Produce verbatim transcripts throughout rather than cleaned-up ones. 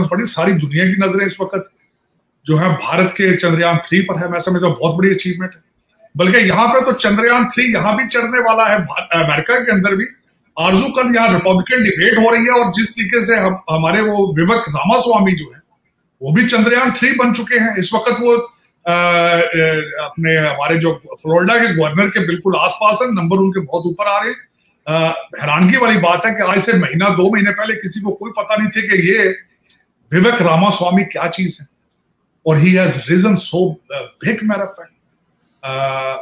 बड़ी सारी दुनिया की नजरें इस वक्त जो है भारत के चंद्रयान थ्री पर है। मैं समझता हूँ बहुत बड़ी अचीवमेंट है, बल्कि यहाँ पर तो चंद्रयान थ्री यहाँ भी चढ़ने वाला है, अमेरिका के अंदर भी। आरजू कल यहाँ रिपब्लिकन डिबेट हो रही है और जिस तरीके से हम हमारे वो विवेक रामास्वामी जो है वो भी चंद्रयान थ्री बन चुके हैं। इस वक्त वो आ, अपने हमारे जो फ्लोरिडा के गवर्नर के बिल्कुल आसपास है, नंबर उनके बहुत ऊपर आ रहे हैं। हैरानगी वाली बात है कि आज से महीना दो महीने पहले किसी को कोई पता नहीं थी कि ये विवेक रामास्वामी क्या चीज है, और he has reason so big marathon.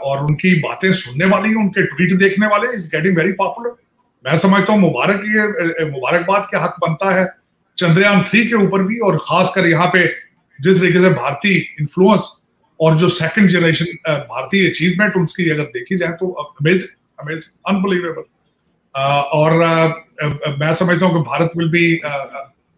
और उनकी बातें सुनने वाली, उनके ट्वीट देखने वाले इज गेटिंग वेरी पॉपुलर। मैं समझता हूँ मुबारक ये मुबारकबाद के हक बनता है चंद्रयान थ्री के ऊपर भी, और खासकर यहाँ पे जिस तरीके से भारतीय इन्फ्लुएंस और जो सेकंड जनरेशन भारतीय अचीवमेंट उनकी अगर देखी जाए तो अमेजिंग, अमेजिंग, अनबिलीवेबल। और मैं समझता हूँ कि भारत विल बी,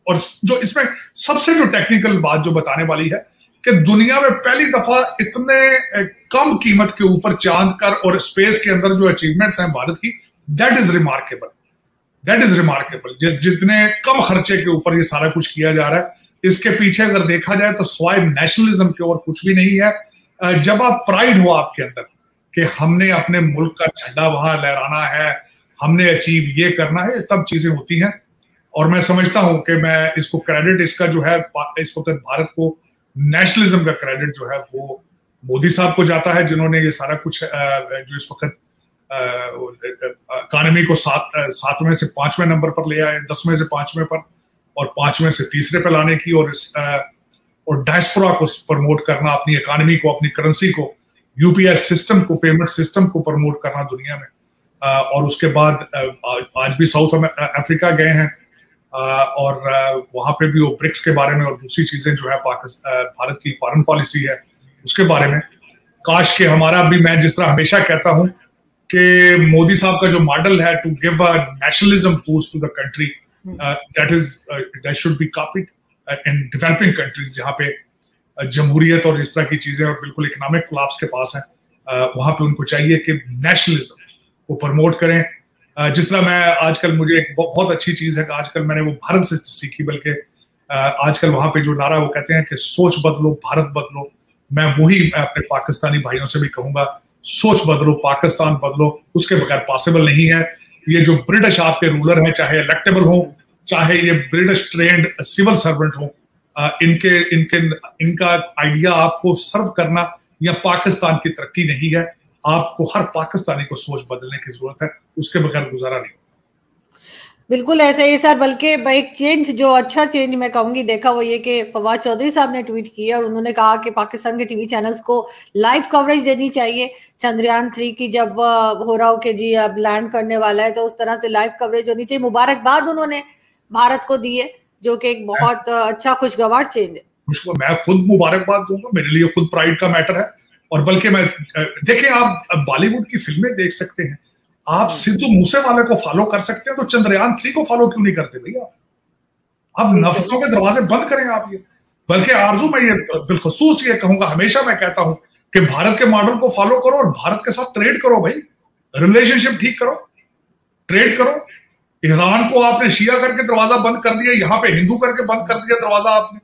और जो इसमें सबसे जो टेक्निकल बात जो बताने वाली है कि दुनिया में पहली दफा इतने कम कीमत के ऊपर चांद कर और स्पेस के अंदर जो अचीवमेंट्स हैं भारत की, that is remarkable, that is remarkable. जितने कम खर्चे के ऊपर ये सारा कुछ किया जा रहा है, इसके पीछे अगर देखा जाए तो स्वाय नेशनलिज्म के और कुछ भी नहीं है। जब आप प्राइड हो आपके अंदर कि हमने अपने मुल्क का झंडा वहां लहराना है, हमने अचीव ये करना है, तब चीजें होती हैं। और मैं समझता हूं कि मैं इसको क्रेडिट इसका जो है इस वक्त भारत को नेशनलिज्म का क्रेडिट जो है वो मोदी साहब को जाता है, जिन्होंने ये सारा कुछ जो इस वक्त इकानमी को सात सातवें से पांचवें नंबर पर ले आए, दसवें से पांचवें पर और पांचवें से तीसरे पे लाने की, और इस, आ, और डायस्पोरा को प्रमोट करना, अपनी इकानमी को, अपनी करेंसी को, यूपीआई सिस्टम को, पेमेंट सिस्टम को प्रमोट करना दुनिया में। आ, और उसके बाद आ, आज भी साउथ अफ्रीका गए हैं आ, और आ, वहां पे भी वो ब्रिक्स के बारे में और दूसरी चीजें जो है पाकिस्तान भारत की फॉरेन पॉलिसी है उसके बारे में। काश के हमारा भी, मैं जिस तरह हमेशा कहता हूँ कि मोदी साहब का जो मॉडल है to give a nationalism boost to the country, Uh, that is, uh, that should be copied uh, in developing countries, जहाँ पे uh, जमहूरियत और इस तरह की चीजें और बिल्कुल इकोनॉमिक कोलैप्स के पास हैं, uh, वहां पे उनको चाहिए कि नेशनलिज्म को प्रमोट करें। uh, जिस तरह मैं आजकल, मुझे एक बहुत अच्छी चीज है कि आजकल मैंने वो भारत से सीखी, बल्कि uh, आजकल वहां पे जो नारा वो कहते हैं कि सोच बदलो भारत बदलो, मैं वही मैं अपने पाकिस्तानी भाइयों से भी कहूंगा, सोच बदलो पाकिस्तान बदलो, उसके बगैर पॉसिबल नहीं है। ये जो ब्रिटिश आपके रूलर हैं, चाहे इलेक्टेबल हो, चाहे ये ब्रिटिश ट्रेंड सिविल सर्वेंट हो, इनके इनके इनका आइडिया आपको सर्व करना या पाकिस्तान की तरक्की नहीं है। आपको हर पाकिस्तानी को सोच बदलने की जरूरत है, उसके बगैर गुजारा नहीं। बिल्कुल ऐसा ही सर, बल्कि एक चेंज जो अच्छा चेंज मैं कहूंगी देखा वो ये कि फवाद चौधरी साहब ने ट्वीट किया और उन्होंने कहा कि पाकिस्तान के टीवी चैनल्स को लाइव कवरेज देनी चाहिए चंद्रयान थ्री की, जब हो रहा हो कि जी अब लैंड करने वाला है, तो उस तरह से लाइव कवरेज होनी चाहिए। मुबारकबाद उन्होंने भारत को दी है, जो कि एक बहुत अच्छा खुशगवार चेंज है। मैं खुद मुबारकबाद दूंगा, मेरे लिए खुद प्राइड का मैटर है। और बल्कि मैं देखिए, आप बॉलीवुड की फिल्में देख सकते हैं, आप सिद्धू मूसेवाला को फॉलो कर सकते हैं, तो चंद्रयान थ्री को फॉलो क्यों नहीं करते भैया? आप नफरतों के दरवाजे बंद करें आप ये। बल्कि आरजू, मैं ये बिलखसूस ये कहूंगा, हमेशा मैं कहता हूं कि भारत के मॉडल को फॉलो करो और भारत के साथ ट्रेड करो भाई, रिलेशनशिप ठीक करो, ट्रेड करो। ईरान को आपने शिया करके दरवाजा बंद कर दिया, यहाँ पे हिंदू करके बंद कर दिया दरवाजा आपने,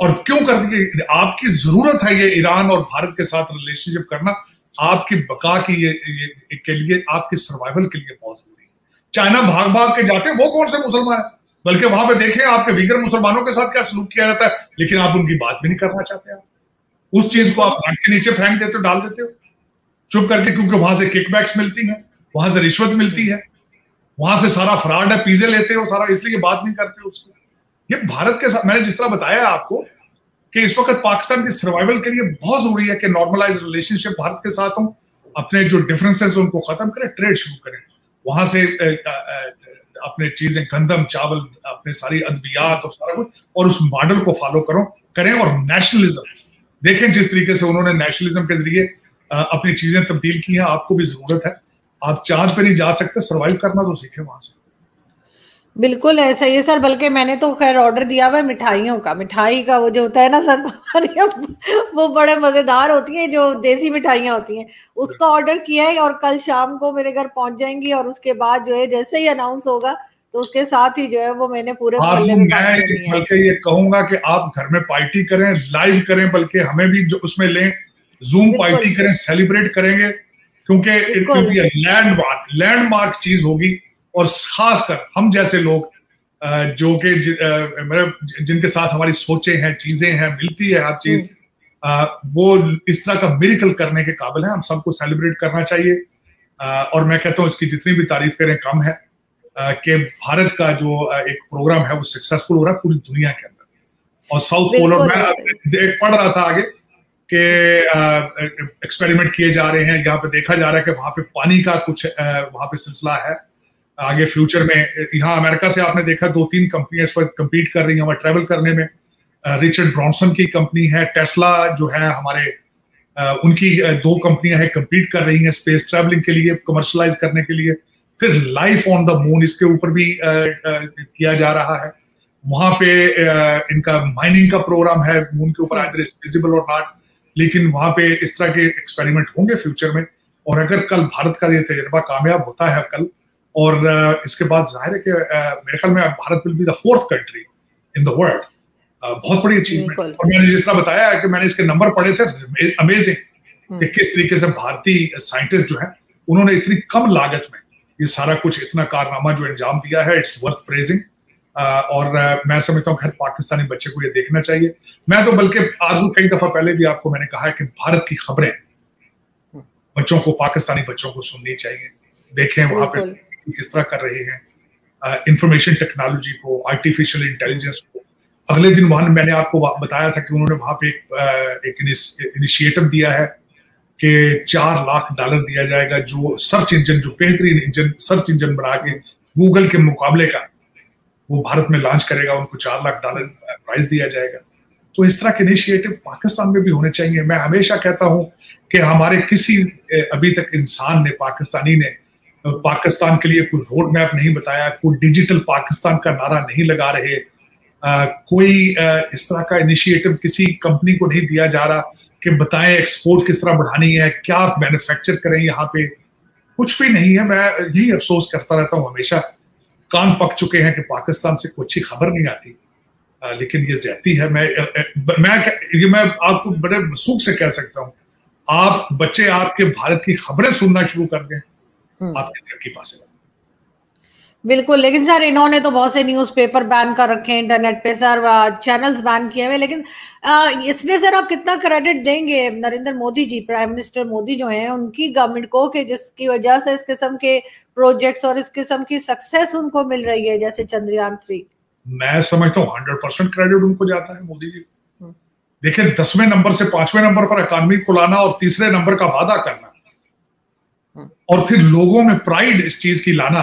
और क्यों कर दिया? आपकी जरूरत है ये ईरान और भारत के साथ रिलेशनशिप करना, आपकी बका की ये, ये के लिए, आपकी सर्वाइवल के लिए बहुत जरूरी है। चाइना भाग भाग के जाते हैं, वो कौन से मुसलमान है? बल्कि वहां पे देखें आपके विगर मुसलमानों के साथ क्या सलूक किया जाता है, लेकिन आप उनकी बात भी नहीं करना चाहते। आप उस चीज को आप घाट के नीचे फेंक देते हो, डाल देते हो चुप करके, क्योंकि वहां से किकबैक्स मिलती है, वहां से रिश्वत मिलती है, वहां से सारा फ्रॉड है, पीजे लेते हो सारा, इसलिए बात नहीं करते हो उसको। ये भारत के साथ मैंने जिस तरह बताया आपको कि इस वक्त पाकिस्तान की सर्वाइवल के लिए बहुत जरूरी है कि नॉर्मलाइज रिलेशनशिप भारत के साथ हो, अपने जो डिफरेंसेस उनको खत्म करें, ट्रेड शुरू करें, वहां से अपने चीजें गंदम चावल अपने सारी अद्वियात और सारा कुछ, और उस मॉडल को फॉलो करो करें। और नेशनलिज्म देखें, जिस तरीके से उन्होंने नेशनलिज्म के जरिए अपनी चीजें तब्दील की हैं, आपको भी जरूरत है। आप चांद पे नहीं जा सकते, सर्वाइव करना तो सीखें वहां से। बिल्कुल ऐसा ही सर, बल्कि मैंने तो खैर ऑर्डर दिया हुआ है मिठाइयों का, मिठाई का वो जो होता है ना सर, वो बड़े मजेदार होती है, जो देसी मिठाइयाँ होती हैं, उसका ऑर्डर किया है और कल शाम को मेरे घर पहुंच जाएंगी। और उसके बाद जो है जैसे ही अनाउंस होगा तो उसके साथ ही जो है वो मैंने पूरे मैं बल्कि ये कहूंगा कि आप घर में पार्टी करें, लाइव करें, बल्कि हमें भी जो उसमें लें, जूम पार्टी करें, सेलिब्रेट करेंगे, क्योंकि it will be a landmark landmark चीज होगी। और खासकर हम जैसे लोग जो के जिनके साथ हमारी सोचें हैं, चीजें हैं, मिलती है हर चीज, वो इस तरह का मिरेकल करने के काबिल है। हम सबको सेलिब्रेट करना चाहिए। और मैं कहता हूँ इसकी जितनी भी तारीफ करें कम है कि भारत का जो एक प्रोग्राम है वो सक्सेसफुल हो रहा है पूरी दुनिया के अंदर। और साउथ पोल, और मैं एक पढ़ रहा था आगे कि एक्सपेरिमेंट किए जा रहे हैं, यहाँ पे देखा जा रहा है कि वहां पे पानी का कुछ वहां पे सिलसिला है आगे फ्यूचर में। यहाँ अमेरिका से आपने देखा दो तीन कंपनियां इस वक्त कम्पीट कर रही हैं वहाँ ट्रेवल करने में। रिचर्ड ब्रॉन्सन की कंपनी है, टेस्ला जो है हमारे, उनकी दो कंपनियां हैं कम्पीट कर रही हैं स्पेस ट्रेवलिंग के लिए, कमर्शलाइज करने के लिए। फिर लाइफ ऑन द मून, इसके ऊपर भी आ, आ, किया जा रहा है। वहां पे आ, इनका माइनिंग का प्रोग्राम है मून के ऊपर, आइदर इज विजिबल और नॉट, लेकिन वहां पे इस तरह के एक्सपेरिमेंट होंगे फ्यूचर में। और अगर कल भारत का ये तजर्बा कामयाब होता है कल, और आ, इसके बाद जाहिर है कि मेरे ख्याल में Bharat will be the fourth country in the world, बहुत बड़ी अचीवमेंट। और मैंने जिस तरह बताया कि मैंने इसके नंबर पढ़े थे अमेजिंग, कि किस तरीके से भारतीय साइंटिस्ट जो है उन्होंने इतनी कम लागत में ये सारा कुछ, इतना कारनामा जो अंजाम दिया है, इट्स वर्थ प्रेजिंग। और आ, मैं समझता हूँ हर पाकिस्तानी बच्चे को ये देखना चाहिए। मैं तो बल्कि आजू कई दफा पहले भी आपको मैंने कहा है कि भारत की खबरें बच्चों को, पाकिस्तानी बच्चों को सुननी चाहिए, देखें वहां पे किस तरह कर रहे हैं इंफॉर्मेशन टेक्नोलॉजी को, आर्टिफिशियल इंटेलिजेंस को। अगले दिन वहां मैंने आपको बताया था कि उन्होंने वहां पे एक, एक इनिशिएटिव दिया है कि चार लाख डॉलर दिया जाएगा जो सर्च इंजन, जो बेहतरीन इंजन सर्च इंजन बना के गूगल के मुकाबले का, वो भारत में लॉन्च करेगा, उनको चार लाख डॉलर प्राइज दिया जाएगा। तो इस तरह के इनिशिएटिव पाकिस्तान में भी होने चाहिए। मैं हमेशा कहता हूं कि हमारे किसी अभी तक इंसान ने, पाकिस्तानी ने, पाकिस्तान के लिए कोई रोड मैप नहीं बताया, कोई डिजिटल पाकिस्तान का नारा नहीं लगा रहे, कोई इस तरह का इनिशिएटिव किसी कंपनी को नहीं दिया जा रहा कि बताएं एक्सपोर्ट किस तरह बढ़ानी है, क्या आप मैन्युफैक्चर करें यहाँ पे, कुछ भी नहीं है। मैं यही अफसोस करता रहता हूँ हमेशा, कान पक चुके हैं कि पाकिस्तान से कोई अच्छी खबर नहीं आती, आ, लेकिन ये ज्यादती है। मैं मैं ये मैं आपको बड़े मसूख से कह सकता हूँ, आप बच्चे आपके भारत की खबरें सुनना शुरू कर दें, आपके तरक्की पास है। बिल्कुल। लेकिन सर इन्होंने तो बहुत से न्यूज़पेपर बैन कर रखे हैं इंटरनेट पे सर, चैनल्स बैन किए हुए, लेकिन इसमें सर आप कितना क्रेडिट देंगे नरेंद्र मोदी जी, प्राइम मिनिस्टर मोदी जो हैं, उनकी गवर्नमेंट को, कि जिसकी वजह से इस किस्म के प्रोजेक्ट्स और इस किस्म की सक्सेस उनको मिल रही है जैसे चंद्रयान थ्री? मैं समझता हूँ हंड्रेड परसेंट क्रेडिट उनको जाता है मोदी जी। देखिये दसवें नंबर से पांचवें नंबर पर इकॉनमी को लाना और तीसरे नंबर का वादा करना, और फिर लोगों में प्राइड इस चीज की लाना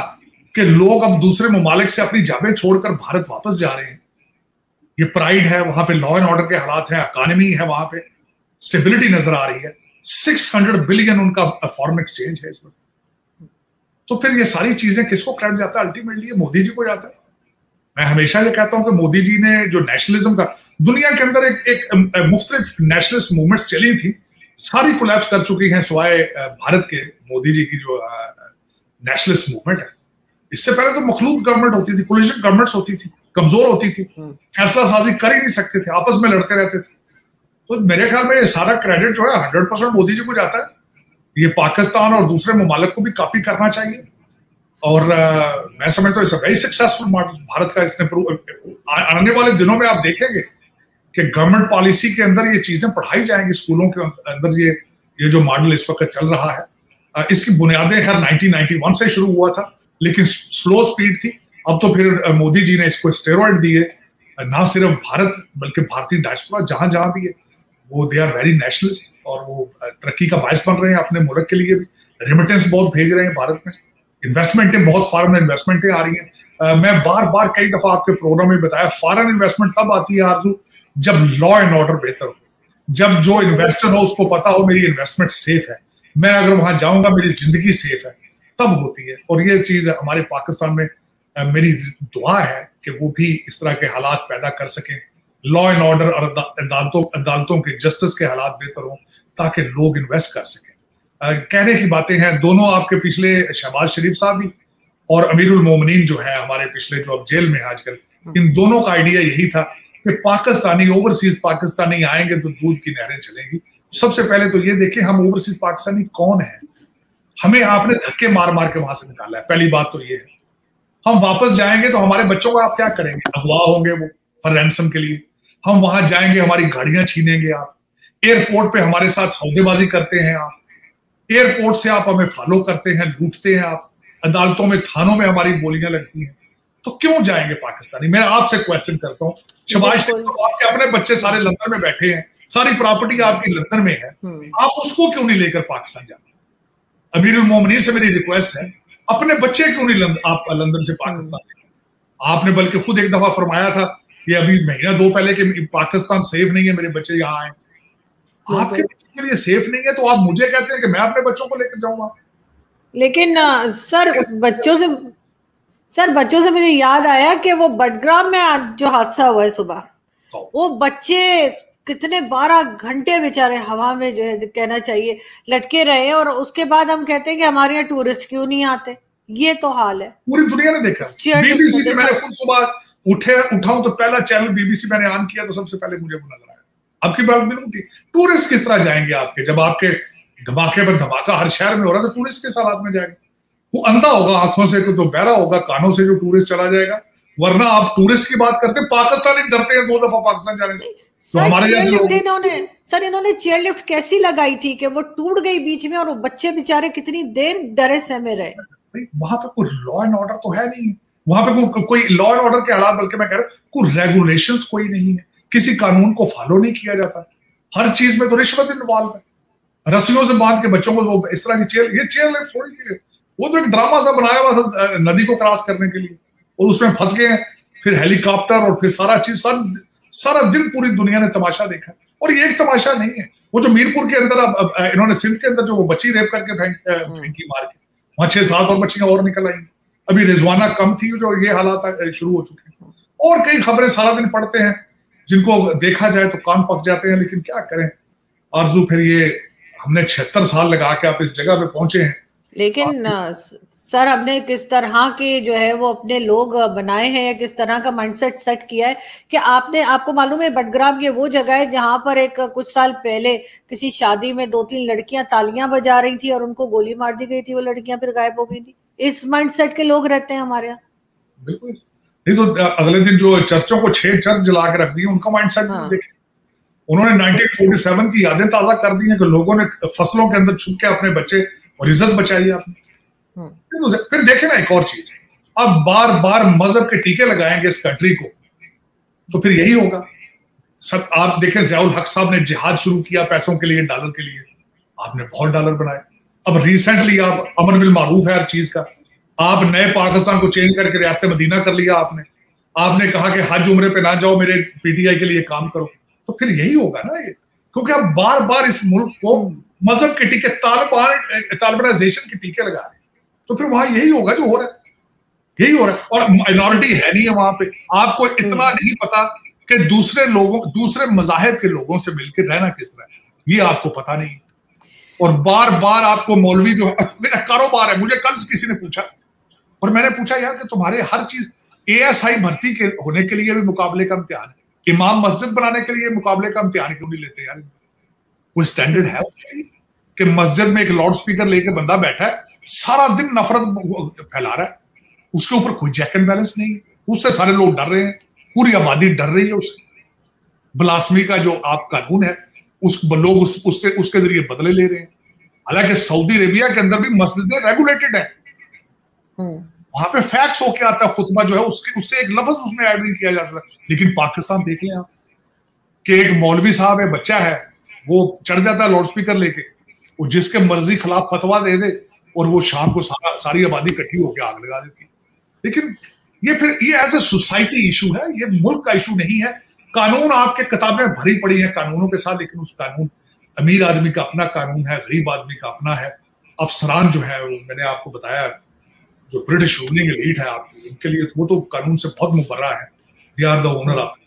कि लोग अब दूसरे मुमालिक से अपनी जाबें छोड़कर भारत वापस जा रहे हैं। ये प्राइड है, वहां पे लॉ एंड ऑर्डर के हालात है, इकॉनमी है, वहां पे स्टेबिलिटी नजर आ रही है। छह सौ बिलियन उनका फॉरेन एक्सचेंज है इसमें। तो फिर ये सारी चीजें किसको क्रेडिट जाता है? अल्टीमेटली ये मोदी जी को जाता है। मैं हमेशा ये कहता हूं कि मोदी जी ने जो नेशनलिज्म का, दुनिया के अंदर एक एक मुख्तलिफ नेशनलिस्ट मूवमेंट्स चली थी, सारी कोलैप्स कर चुकी हैं सिवाय भारत के। मोदी जी की जो नेशनलिस्ट मूवमेंट है, इससे पहले तो मखलूत गवर्नमेंट होती थी, कोलिशन गवर्नमेंट्स होती थी, कमजोर होती थी, फैसला साजी कर ही नहीं सकते थे, आपस में लड़ते रहते थे। तो मेरे ख्याल में ये सारा क्रेडिट जो है हंड्रेड परसेंट मोदी जी को जाता है। ये पाकिस्तान और दूसरे मुमालिक को भी कॉपी करना चाहिए। और आ, मैं समझता हूँ वेरी सक्सेसफुल मॉडल भारत का इसने प्रूव। आने वाले दिनों में आप देखेंगे कि गवर्नमेंट पॉलिसी के अंदर ये चीजें पढ़ाई जाएंगी स्कूलों के अंदर। ये ये जो मॉडल इस वक्त चल रहा है, इसकी बुनियादें खैर नाइनटीन नाइनटी वन से शुरू हुआ था, लेकिन स्लो स्पीड थी। अब तो फिर मोदी जी ने इसको स्टेरॉइड दिए, ना सिर्फ भारत बल्कि भारतीय डायस्पोरा जहां जहां भी है वो, दे आर वेरी नेशनलिस्ट, और वो तरक्की का बायस बन रहे हैं अपने मुल्क के लिए भी। रेमिटेंस बहुत भेज रहे हैं भारत में, इन्वेस्टमेंटें बहुत, फॉरेन इन्वेस्टमेंटें आ रही हैं। मैं बार बार कई दफा आपके प्रोग्राम में बताया, फॉरेन इन्वेस्टमेंट तब आती है आरजू जब लॉ एंड ऑर्डर बेहतर हो, जब जो इन्वेस्टर हो उसको पता हो मेरी इन्वेस्टमेंट सेफ है, मैं अगर वहां जाऊंगा मेरी जिंदगी सेफ है, तब होती है। और ये चीज हमारे पाकिस्तान में, मेरी दुआ है कि वो भी इस तरह के हालात पैदा कर सकें, लॉ एंड ऑर्डर और अदालतों अदालतों के जस्टिस के हालात बेहतर हों, ताकि लोग इन्वेस्ट कर सकें। कहने की बातें हैं, दोनों आपके पिछले शहबाज शरीफ साहब भी और अमीरुल मोमिनीन जो है हमारे पिछले जो अब जेल में आजकल, इन दोनों का आइडिया यही था कि पाकिस्तानी ओवरसीज पाकिस्तानी आएंगे तो दूध की नहरें चलेंगी। सबसे पहले तो ये देखें हम ओवरसीज पाकिस्तानी कौन है, हमें आपने धक्के मार मार के वहां से निकाला है, पहली बात तो ये है। हम वापस जाएंगे तो हमारे बच्चों का आप क्या करेंगे, अगवा होंगे वो और रैंसम के लिए। हम वहां जाएंगे हमारी गाड़ियां छीनेंगे आप, एयरपोर्ट पे हमारे साथ सौदेबाजी करते हैं आप, एयरपोर्ट से आप हमें फॉलो करते हैं, लूटते हैं आप, अदालतों में थानों में हमारी बोलियां लगती हैं, तो क्यों जाएंगे पाकिस्तानी? मैं आपसे क्वेश्चन करता हूँ शहबाज शरीफ, तो आपके अपने बच्चे सारे लंदन में बैठे हैं, सारी प्रॉपर्टी आपकी लंदन में है, आप उसको क्यों नहीं लेकर पाकिस्तान जाते? अमीरुल मोमिनीन से मेरी रिक्वेस्ट है, अपने बच्चे क्यों नहीं आप लंदन से पाकिस्तान? आपने बल्कि खुद एक दफा फरमाया था ये अभी महीना दो पहले कि पाकिस्तान सेफ नहीं है, मेरे बच्चे यहाँ आए। आपके बच्चों के लिए सेफ नहीं है तो आप मुझे कहते हैं कि मैं अपने बच्चों को लेकर जाऊंगा? लेकिन सर बच्चों से सर बच्चों से मुझे याद आया कि वो बडग्राम में जो हादसा हुआ है सुबह, वो बच्चे कितने बारह घंटे बेचारे हवा में जो है जो कहना चाहिए लटके रहे, और उसके बाद हम कहते हैं कि हमारे यहाँ टूरिस्ट क्यों नहीं आते। ये तो हाल है पूरी दुनिया ने देखा। बीबीसी पे मैंने खुद सुबह उठे उठाऊं तो पहला चैनल बीबीसी मैंने ऑन किया तो सबसे पहले मुझे बुला लगाया आपकी बात बिल्कुल, टूरिस्ट किस तरह जाएंगे आपके जब आपके धमाके पर धमाका हर शहर में हो रहा था, टूरिस्ट के साथ आप में जाएंगे? वो अंधा होगा आंखों से जो बहरा होगा, कानों से जो टूरिस्ट चला जाएगा, वरना आप टूरिस्ट की बात करते हैं। पाकिस्तानी डरते हैं दो दफा पाकिस्तान जाने से, तो हमारे जैसे इन्होंने सर इन्होंने चेयर लिफ्ट कैसी लगाई थी कि वो टूट गई बीच में और वो बच्चे बेचारे कितनी देर डरे सहमे रहे। वहां पे कोई लॉ एंड ऑर्डर तो है नहीं, वहां पे को, कोई लॉ एंड ऑर्डर के हालात, बल्कि मैं कह रहा हूँ कोई रेगुलेशन कोई नहीं है, किसी कानून को फॉलो नहीं किया जाता, हर चीज में तो रिश्वत इन्वॉल्व है। रस्सियों से बांध के बच्चों को इस तरह की चेयर, ये चेयर लिफ्ट थोड़ी थी, वो तो एक ड्रामा सा बनाया हुआ था नदी को क्रॉस करने के लिए, और उसमें फंस गए फिर हेलीकॉप्टर और फिर सारा चीज, सब सारा दिन पूरी दुनिया ने तमाशा देखा। और ये एक तमाशा नहीं है, वो जो मीरपुर के अंदर अब, अब इन्होंने सिंध के अंदर जो वो बच्ची रेप करके फेंकी मार के वहां छह सात और बच्चियां और निकल आई, अभी रिजवाना कम थी जो ये हालात शुरू हो चुके हैं। और कई खबरें सारा दिन पढ़ते हैं जिनको देखा जाए तो कान पक जाते हैं, लेकिन क्या करें आरजू, फिर ये हमने छिहत्तर साल लगा के आप इस जगह पे पहुंचे हैं। लेकिन सर हमने किस तरह के जो है वो अपने लोग बनाए हैं या किस तरह का माइंडसेट सेट किया है कि आपने, आपको मालूम है बडग्राम ये वो जगह है जहां पर एक कुछ साल पहले किसी शादी में दो तीन लड़कियां तालियां बजा रही थी और उनको गोली मार दी गई थी, वो लड़कियां फिर गायब हो गई थी। इस माइंडसेट के लोग रहते हैं हमारे यहाँ बिल्कुल नहीं, तो अगले दिन जो चर्चों को छह चर्च जला के रख दिए उनका माइंडसेट देखिए। उन्होंने नाइनटीन फोर्टी सेवन की यादें ताजा कर दी है कि लोगों ने फसलों के अंदर छुप के अपने बच्चे और इज्जत बचाई आपने। फिर, फिर देखे ना एक और चीज, आप बार बार मजहब के टीके लगाएंगे इस कंट्री को तो फिर यही होगा सब। आप देखें ज़ियाउल हक साहब ने जिहाद शुरू किया पैसों के लिए, डॉलर के लिए, आपने बहुत डॉलर बनाए। अब रिसेंटली आप अमर बिल मारूफ है हर चीज का, आप नए पाकिस्तान को चेंज करके रियासत-ए-मदीना कर लिया आपने, आपने कहा कि हज उम्रे पे ना जाओ मेरे पीटीआई के लिए काम करो, तो फिर यही होगा ना ये, क्योंकि आप बार बार इस मुल्क को मजहब के टीके तालिबान तालिबानाइजेशन के टीके लगा रहे हैं तो फिर वहां यही होगा जो हो रहा है, यही हो रहा है। और माइनॉरिटी है नहीं है वहां पे, आपको इतना नहीं पता कि दूसरे लोगों दूसरे मजाहब के लोगों से मिलकर रहना किस तरह है, ये आपको पता नहीं। और बार बार आपको मौलवी जो है, मेरा कारोबार है, मुझे कल किसी ने पूछा और मैंने पूछा यार कि तुम्हारे हर चीज ए एस आई भर्ती के होने के लिए भी मुकाबले का इम्तिहान है, इमाम मस्जिद बनाने के लिए मुकाबले का इम्तिहान क्यों नहीं लेते यार? कोई स्टैंडर्ड है कि मस्जिद में एक लाउड स्पीकर लेके बंदा बैठा है सारा दिन नफरत फैला रहा है, उसके ऊपर कोई चेक एंड बैलेंस नहीं, उससे सारे लोग डर रहे हैं, पूरी आबादी डर रही है उससे। ब्लास्मी का जो आप कानून है उस लोग उस, उससे उसके जरिए बदले ले रहे हैं, हालांकि सऊदी अरेबिया के अंदर भी मस्जिदें रेगुलेटेड है, वहां पे फैक्स होके आता है खुतबा जो है उसके उससे एक लफ्ज उसमें ऐड नहीं किया जा सकता। लेकिन पाकिस्तान देख लें आप कि एक मौलवी साहब है, बच्चा है, वो चढ़ जाता है लाउड स्पीकर लेके, वो जिसके मर्जी खिलाफ फतवा दे दे और वो शाम को सारा सारी आबादी इकट्ठी होकर आग लगा देती। लेकिन ये फिर ये एज ए सोसाइटी इशू है, ये मुल्क का इशू नहीं है। कानून आपके किताबें भरी पड़ी हैं कानूनों के साथ, लेकिन उस कानून अमीर आदमी का अपना कानून है, गरीब आदमी का अपना है। अफसरान जो है मैंने आपको बताया जो ब्रिटिश रूलिंग एलीट है आपकी, उनके लिए वो तो कानून से बहुत मुबर्रा है, they are the owner of